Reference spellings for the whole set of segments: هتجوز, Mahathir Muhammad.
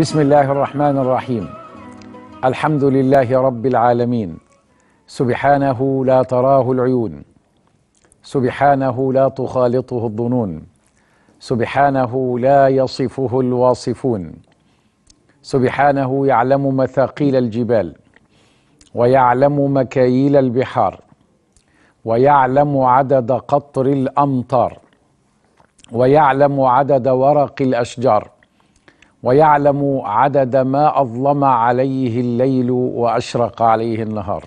بسم الله الرحمن الرحيم. الحمد لله رب العالمين، سبحانه لا تراه العيون، سبحانه لا تخالطه الظنون، سبحانه لا يصفه الواصفون، سبحانه يعلم مثاقيل الجبال ويعلم مكاييل البحار ويعلم عدد قطر الأمطار ويعلم عدد ورق الأشجار ويعلم عدد ما أظلم عليه الليل وأشرق عليه النهار.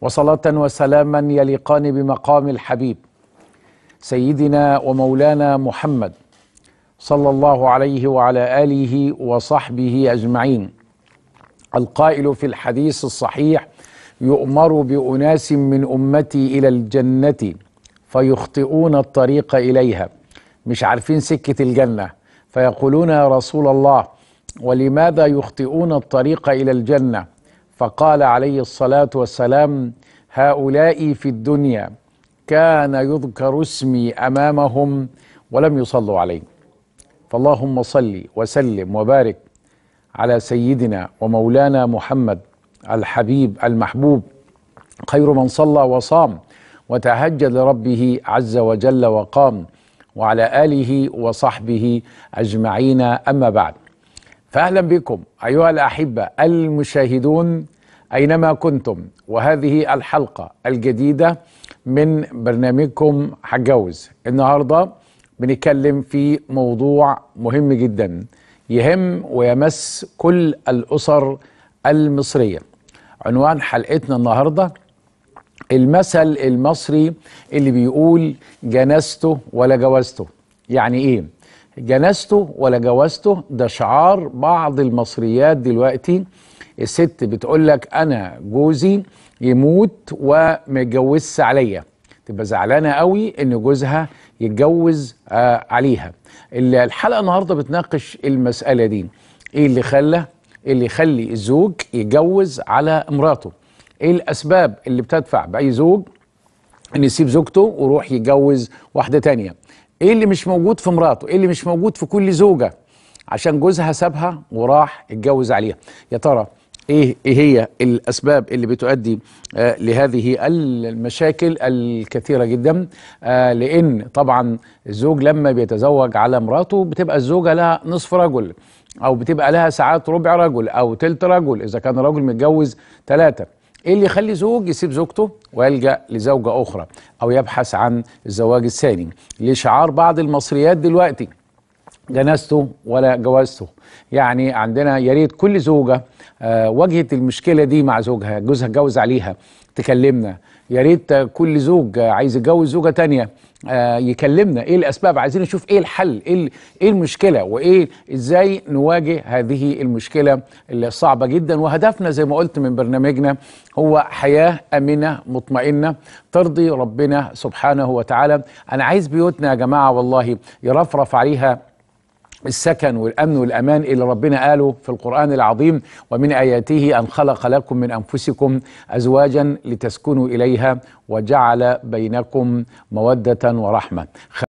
وصلاة وسلاما يليقان بمقام الحبيب سيدنا ومولانا محمد صلى الله عليه وعلى آله وصحبه أجمعين، القائل في الحديث الصحيح: يؤمر بأناس من أمتي إلى الجنة فيخطئون الطريق إليها، مش عارفين سكة الجنة، فيقولون: يا رسول الله، ولماذا يخطئون الطريق إلى الجنة؟ فقال عليه الصلاة والسلام: هؤلاء في الدنيا كان يذكر اسمي أمامهم ولم يصلوا عليه. فاللهم صل وسلم وبارك على سيدنا ومولانا محمد الحبيب المحبوب، خير من صلى وصام وتهجد لربه عز وجل وقام، وعلى آله وصحبه أجمعين. أما بعد، فأهلا بكم أيها الأحبة المشاهدون أينما كنتم، وهذه الحلقة الجديدة من برنامجكم هتجوز. النهاردة بنتكلم في موضوع مهم جدا يهم ويمس كل الأسر المصرية. عنوان حلقتنا النهاردة: المثل المصري اللي بيقول جنسته ولا جوازته. يعني ايه جنسته ولا جوازته؟ ده شعار بعض المصريات دلوقتي. الست بتقولك: انا جوزي يموت ومتجوزش عليا، تبقى زعلانه قوي ان جوزها يتجوز عليها. الحلقه النهارده بتناقش المساله دي. ايه اللي خلى يخلي الزوج يتجوز على مراته؟ ايه الاسباب اللي بتدفع باي زوج ان يسيب زوجته ويروح يتجوز واحده تانية؟ ايه اللي مش موجود في مراته؟ ايه اللي مش موجود في كل زوجه عشان جوزها سابها وراح اتجوز عليها؟ يا ترى ايه هي الاسباب اللي بتؤدي لهذه المشاكل الكثيره جدا؟ لان طبعا الزوج لما بيتزوج على مراته بتبقى الزوجه لها نصف رجل، او بتبقى لها ساعات ربع رجل او تلت رجل اذا كان راجل متجوز ثلاثه. ايه اللي يخلي زوج يسيب زوجته ويلجأ لزوجة أخرى أو يبحث عن الزواج الثاني؟ ليه شعار بعض المصريات دلوقتي جنسته ولا جوازته؟ يعني عندنا يا ريت كل زوجة واجهت المشكلة دي مع زوجها، جوزها اتجوز عليها، تكلمنا. يا ريت كل زوج عايز يتجوز زوجة تانية يكلمنا. ايه الاسباب؟ عايزين نشوف ايه الحل، ايه المشكله، وايه ازاي نواجه هذه المشكله الصعبه جدا. وهدفنا زي ما قلت من برنامجنا هو حياه امنه مطمئنه ترضي ربنا سبحانه وتعالى. انا عايز بيوتنا يا جماعه والله يرفرف عليها السكن والأمن والأمان اللي ربنا قاله في القرآن العظيم: ومن آياته أن خلق لكم من أنفسكم أزواجا لتسكنوا إليها وجعل بينكم مودة ورحمة.